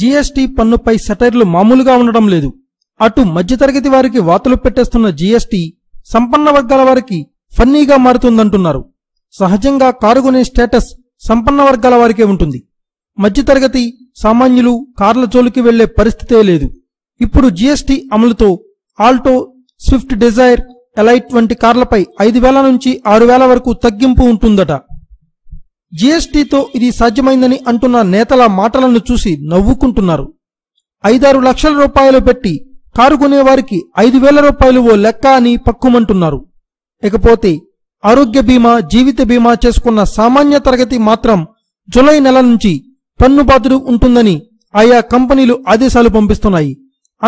GST పన్నుపై సెటైర్లు మామూలుగా ఉండడం లేదు. అటు మధ్యతరగతి వారికి వాతలు పెట్టేస్తున్న జీఎస్టీ సంపన్న వర్గాల వారికి ఫన్నీగా మారుతుందంటున్నారు. సహజంగా కారుగొనే స్టేటస్ సంపన్న వర్గాల వారికే ఉంటుంది. మధ్యతరగతి సామాన్యులు కార్ల జోలికి వెళ్లే పరిస్థితే లేదు. ఇప్పుడు జీఎస్టీ అమలుతో ఆల్టో, స్విఫ్ట్ డిజైర్, ఎలైట్ వంటి కార్లపై 5,000 నుంచి 6,000 వరకు తగ్గింపు ఉంటుందట. జీఎస్టీతో ఇది సాధ్యమైందని అంటున్న నేతల మాటలను చూసి నవ్వుకుంటున్నారు. 5-6 లక్షల రూపాయలు పెట్టి కారు కొనేవారికి 5,000 రూపాయలు ఓ లెక్క అని పక్కుమంటున్నారు. ఇకపోతే ఆరోగ్య బీమా, జీవిత బీమా చేసుకున్న సామాన్య తరగతి మాత్రం జూలై నెల నుంచి పన్ను బాధ్యుడు ఉంటుందని ఆయా కంపెనీలు ఆదేశాలు పంపిస్తున్నాయి.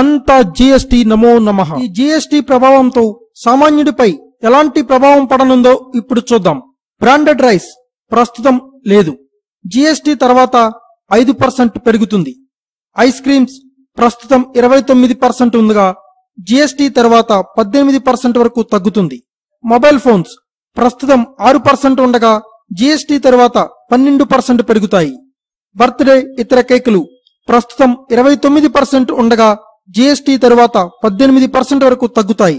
అంతా జీఎస్టీ నమో నమః. ఈ జీఎస్టీ ప్రభావంతో సామాన్యుడిపై ఎలాంటి ప్రభావం పడనుందో ఇప్పుడు చూద్దాం. బ్రాండెడ్ రైస్ ప్రస్తుతం లేదు. జీఎస్టీ తర్వాత 5% పెరుగుతుంది. ఐస్ క్రీమ్స్ ప్రస్తుతం 29% ఉండగా జీఎస్టీ తర్వాత 18% వరకు తగ్గుతుంది. మొబైల్ ఫోన్స్ ప్రస్తుతం 6% ఉండగా జీఎస్టీ తర్వాత 12% పెరుగుతాయి. బర్త్డే, ఇతర కేకులు ప్రస్తుతం 29% ఉండగా జీఎస్టీ తర్వాత 18% వరకు తగ్గుతాయి.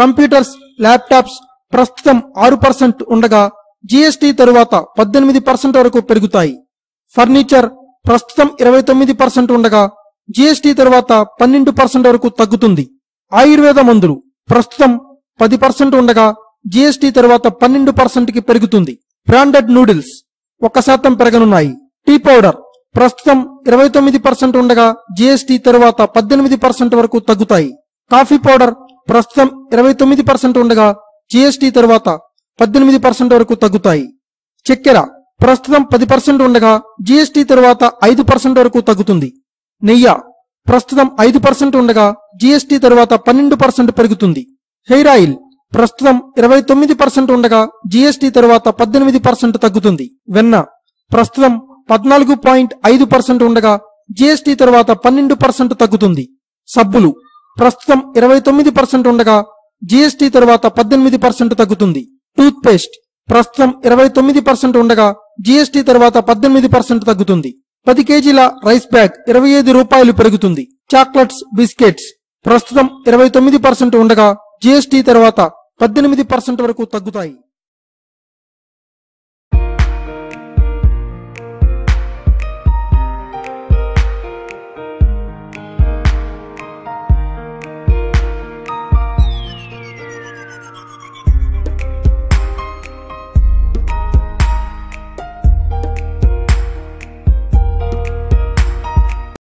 కంప్యూటర్స్, ల్యాప్టాప్స్ ప్రస్తుతం 6% ఉండగా జీఎస్టీ తరువాత 18% వరకు పెరుగుతాయి. ఫర్నిచర్ ప్రస్తుతం 29% ఉండగా జీఎస్టీ తరువాత 12% వరకు తగ్గుతుంది. ఆయుర్వేద మందులు ప్రస్తుతం 10% ఉండగా జీఎస్టీ తరువాత 12%కి పెరుగుతుంది. బ్రాండెడ్ నూడిల్స్ 1% పెరగనున్నాయి. టీ పౌడర్ ప్రస్తుతం 29% ఉండగా జీఎస్టీ తరువాత 18% వరకు తగ్గుతాయి. కాఫీ పౌడర్ ప్రస్తుతం 29% ఉండగా జీఎస్టీ తరువాత 18% వరకు తగ్గుతాయి. చక్కెర ప్రస్తుతం 10% ఉండగా జీఎస్టీ తరువాత 5% వరకు తగ్గుతుంది. నెయ్యి ప్రస్తుతం 5% ఉండగా జీఎస్టీ తరువాత 12% పెరుగుతుంది. హెయిర్ ఆయిల్ ప్రస్తుతం 29% ఉండగా జీఎస్టీ తరువాత 18% తగ్గుతుంది. వెన్న ప్రస్తుతం 14.5% ఉండగా జీఎస్టీ తరువాత 12% తగ్గుతుంది. సబ్బులు ప్రస్తుతం 29% ఉండగా జీఎస్టీ తరువాత 18% తగ్గుతుంది. టూత్ పేస్ట్ ప్రస్తుతం 29% ఉండగా జీఎస్టీ తర్వాత 18% తగ్గుతుంది. 10 కేజీల రైస్ బ్యాగ్ 25 రూపాయలు పెరుగుతుంది. చాక్లెట్స్, బిస్కెట్స్ ప్రస్తుతం 29% ఉండగా జీఎస్టీ తర్వాత 18% వరకు తగ్గుతాయి.